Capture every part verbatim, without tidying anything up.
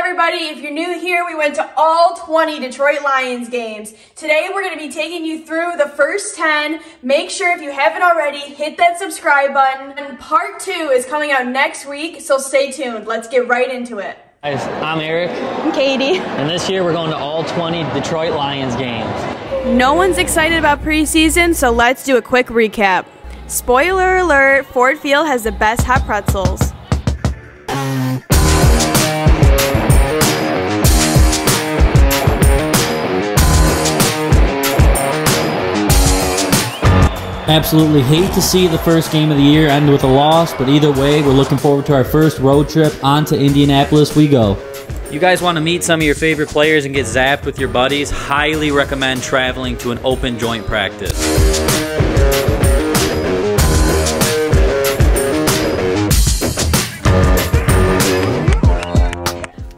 everybody. If you're new here, we went to all twenty Detroit Lions games. Today, we're going to be taking you through the first ten. Make sure if you haven't already, hit that subscribe button. And part two is coming out next week, so stay tuned. Let's get right into it. Guys, I'm Eric. I'm Katie. And this year, we're going to all twenty Detroit Lions games. No one's excited about preseason, so let's do a quick recap. Spoiler alert, Ford Field has the best hot pretzels. Absolutely hate to see the first game of the year end with a loss, but either way, we're looking forward to our first road trip. On to Indianapolis we go. You guys want to meet some of your favorite players and get zapped with your buddies? Highly recommend traveling to an open joint practice.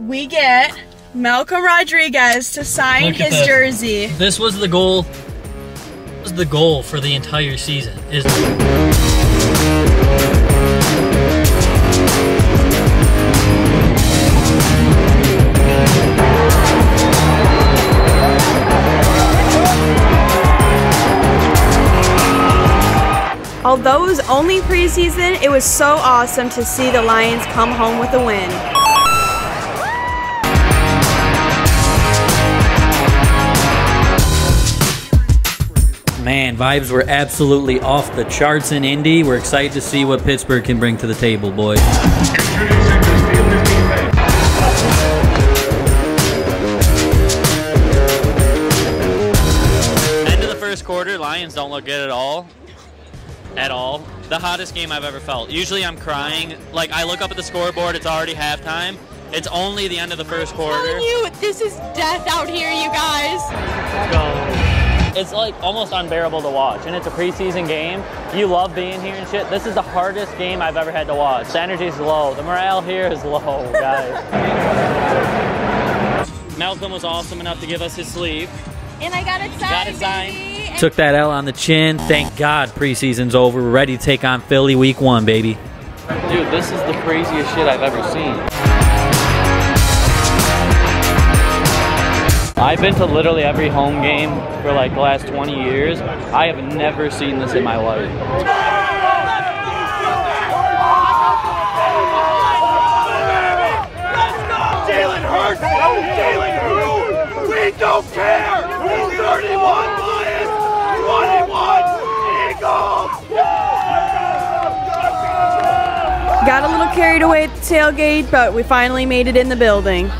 We get Malcolm Rodriguez to sign his this. jersey. This was the goal. The goal for the entire season is although it was only preseason, it was so awesome to see the Lions come home with a win. Man, vibes were absolutely off the charts in Indy. We're excited to see what Pittsburgh can bring to the table, boys. End of the first quarter, Lions don't look good at all. At all. The hottest game I've ever felt. Usually I'm crying. Like, I look up at the scoreboard, it's already halftime. It's only the end of the first quarter. I'm telling you, this is death out here, you guys. Go. It's like almost unbearable to watch, and it's a preseason game. You love being here and shit. This is the hardest game I've ever had to watch. The energy's low. The morale here is low, guys. Malcolm was awesome enough to give us his sleeve. And I got it signed. Got it signed. Took that L on the chin. Thank God preseason's over. We're ready to take on Philly week one, baby. Dude, this is the craziest shit I've ever seen. I've been to literally every home game for like the last twenty years. I have never seen this in my life. Let's go! Jalen Hurts! Jalen Hurts! We don't care! We're thirty-one Lions! twenty-one Eagles! Got a little carried away at the tailgate, but we finally made it in the building.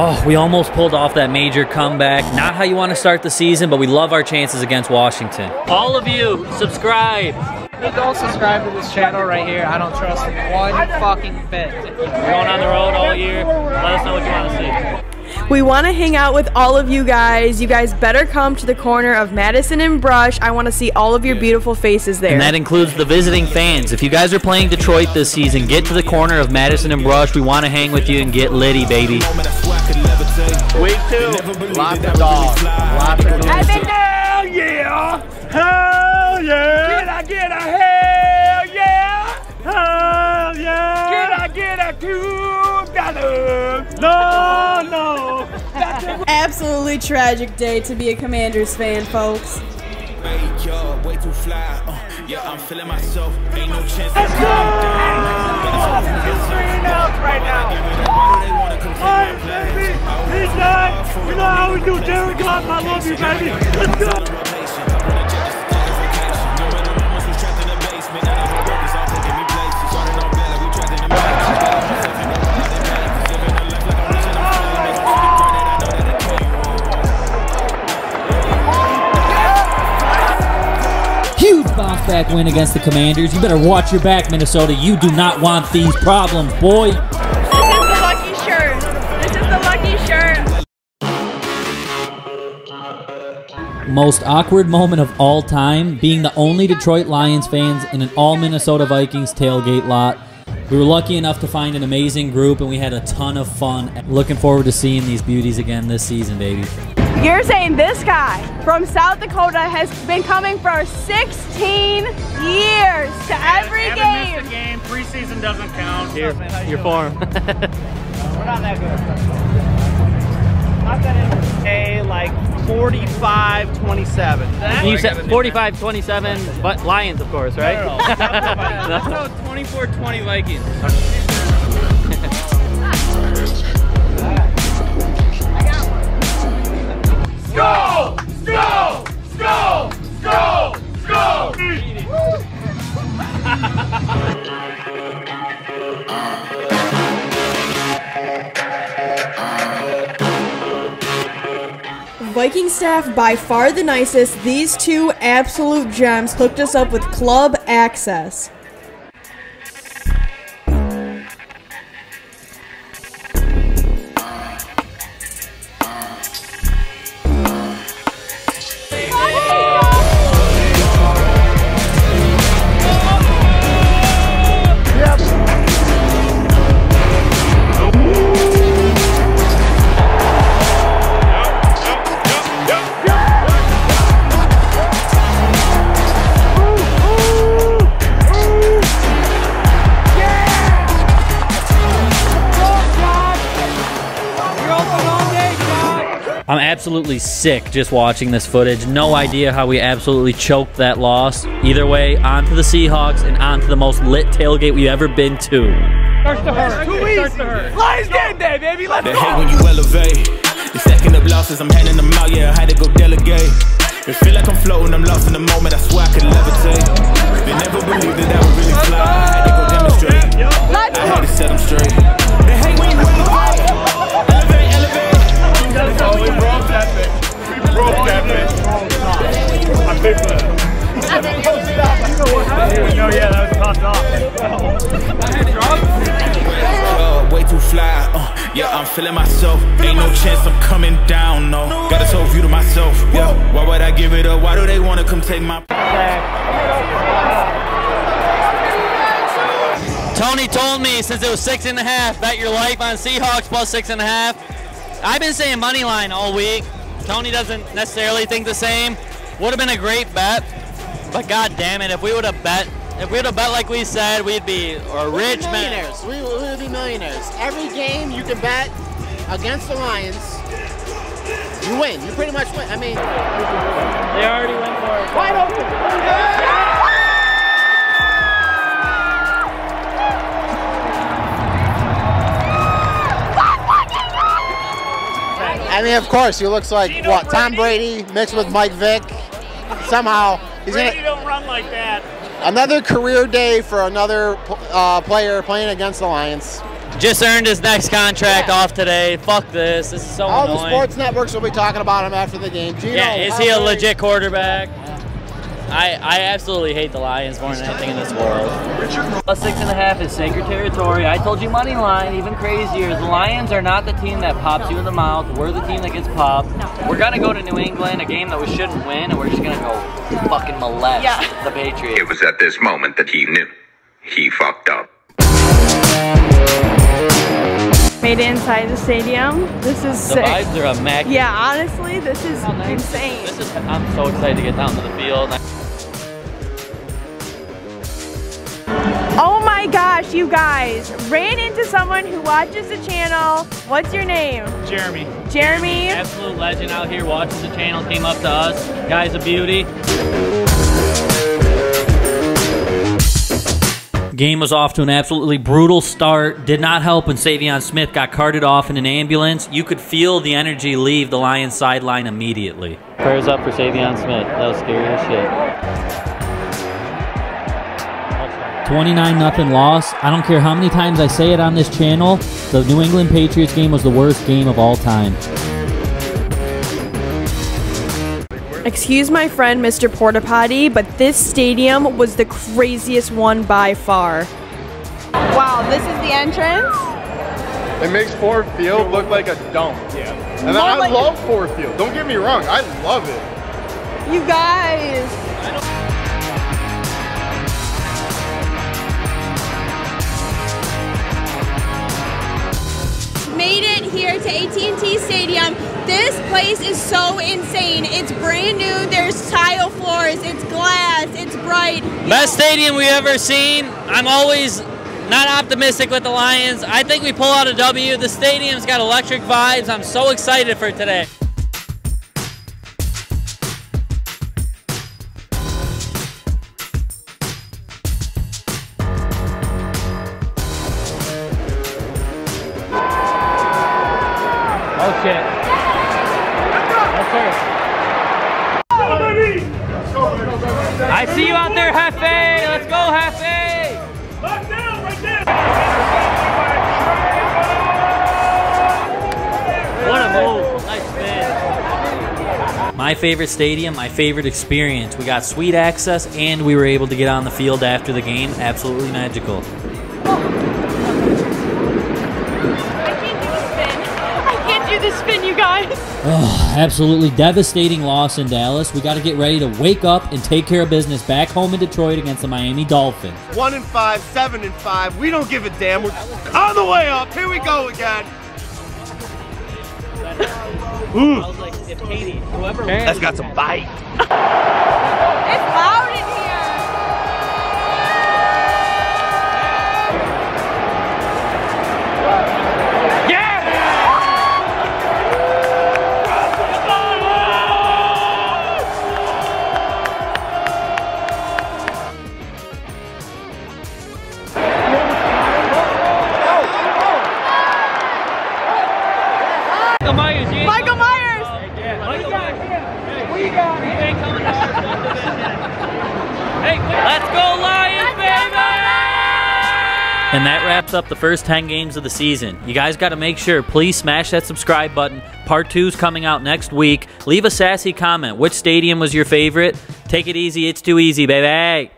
Oh, we almost pulled off that major comeback. Not how you want to start the season, but we love our chances against Washington. All of you, subscribe. If you don't subscribe to this channel right here, I don't trust one fucking bit. We're going on the road all year. Let us know what you want to see. We want to hang out with all of you guys. You guys better come to the corner of Madison and Brush. I want to see all of your beautiful faces there. And that includes the visiting fans. If you guys are playing Detroit this season, get to the corner of Madison and Brush. We want to hang with you and get litty, baby. Week two, lock the dog. Lock the dog. Hell yeah! Hell yeah! Can I get a hell yeah? Hell yeah! Can I get a two dollars? No, no. That's a absolutely tragic day to be a Commanders fan, folks. Way too fly. Yeah, I'm feeling myself. Ain't no chance. Let's go! It's three and out right now. Alright, baby, it's time. You know how we do, Derek. I love you, baby. Let's go. Huge bounce back win against the Commanders. You better watch your back, Minnesota. You do not want these problems, boy. Most awkward moment of all time, being the only Detroit Lions fans in an all Minnesota Vikings tailgate lot. We were lucky enough to find an amazing group, and we had a ton of fun. Looking forward to seeing these beauties again this season, baby. You're saying this guy from South Dakota has been coming for sixteen years to every haven't, haven't game. Haven't missed a game. Preseason doesn't count. You're, you're for him. We're not that good. Not that in a like forty-five twenty-seven. You said forty-five twenty-seven, but Lions, of course, right? No, no, no. twenty-four twenty Vikings. Go! Go! Go! Go! Go! Viking staff, by far the nicest. These two absolute gems hooked us up with club access. I'm absolutely sick just watching this footage. No idea how we absolutely choked that loss. Either way, on to the Seahawks and on to the most lit tailgate we've ever been to. Starts to hurt. Too easy. To hurt. Lions game day, baby. Let's go. They hate when you elevate. The second of losses, I'm handing them out. Yeah, I had to go delegate. They feel like I'm floating. I'm lost in the moment. I swear I could levitate. They never believed that I would really fly. I had to go demonstrate. I had to set them straight. They hate when you elevate. Oh, we broke that bitch. We broke that bitch. I'm big for that. You know, yeah, that was tossed off. Way too fly. Uh, yeah, I'm feeling myself. Ain't no chance I'm coming down, no. Got this whole view to myself. Yo, why would I give it up? Why do they want to come take my... Tony told me since it was six and a half, bet your life on Seahawks plus six and a half. I've been saying money line all week. Tony doesn't necessarily think the same. Would have been a great bet, but god damn it, if we would have bet, if we would have bet like we said, we'd be or rich millionaires. We would be millionaires. Every game you can bet against the Lions, you win. You pretty much win. I mean, they already went for it. Wide open. Yeah. I mean, of course, he looks like, Gino what, Brady? Tom Brady mixed with Mike Vick. Somehow, he's Brady gonna, don't run like that. Another career day for another uh, player playing against the Lions. Just earned his next contract yeah. off today. Fuck this. This is so All annoying. All the sports networks will be talking about him after the game. Gino, yeah, is he a legit quarterback? I, I absolutely hate the Lions more than anything in this world. Plus six and a half is sacred territory. I told you money line, even crazier. The Lions are not the team that pops you in the mouth. We're the team that gets popped. We're going to go to New England, a game that we shouldn't win, and we're just going to go fucking molest yeah. the Patriots. It was at this moment that he knew. He fucked up. Made it inside the stadium. This is the sick. Vibes are immaculate. Yeah, honestly, this is oh, nice. insane. This is, I'm so excited to get down to the field. Oh my gosh, you guys. Ran into someone who watches the channel. What's your name? Jeremy. Jeremy. Jeremy, absolute legend out here, watches the channel, came up to us. Guy's a beauty. Game was off to an absolutely brutal start. Did not help when Savion Smith got carted off in an ambulance. You could feel the energy leave the Lions sideline immediately. Prayers up for Savion Smith. That was scary as shit. twenty-nine nothing loss. I don't care how many times I say it on this channel, the New England Patriots game was the worst game of all time. Excuse my friend, Mister Porta Potty, but this stadium was the craziest one by far. Wow, this is the entrance? It makes Ford Field look like a dump. Yeah. And I like love Ford Field. Don't get me wrong. I love it. You guys. to A T and T Stadium. This place is so insane. It's brand new. There's tile floors. It's glass. It's bright. Best stadium we've ever seen. I'm always not optimistic with the Lions. I think we pull out a W. The stadium's got electric vibes. I'm so excited for today. My favorite stadium, my favorite experience. We got sweet access and we were able to get on the field after the game. Absolutely magical. I can't do the spin. I can't do the spin, you guys. Oh, absolutely devastating loss in Dallas. We got to get ready to wake up and take care of business back home in Detroit against the Miami Dolphins. One and five, seven and five. We don't give a damn. We're on the way up. Here we go again. Ooh. I was like, if Katie, whoever that's got some bite. It's loud in here. Yeah! Michael Myers, you Michael Myers. Let's go Lions, baby! And that wraps up the first ten games of the season. You guys got to make sure, please smash that subscribe button. Part two's coming out next week. Leave a sassy comment. Which stadium was your favorite? Take it easy. It's too easy, baby.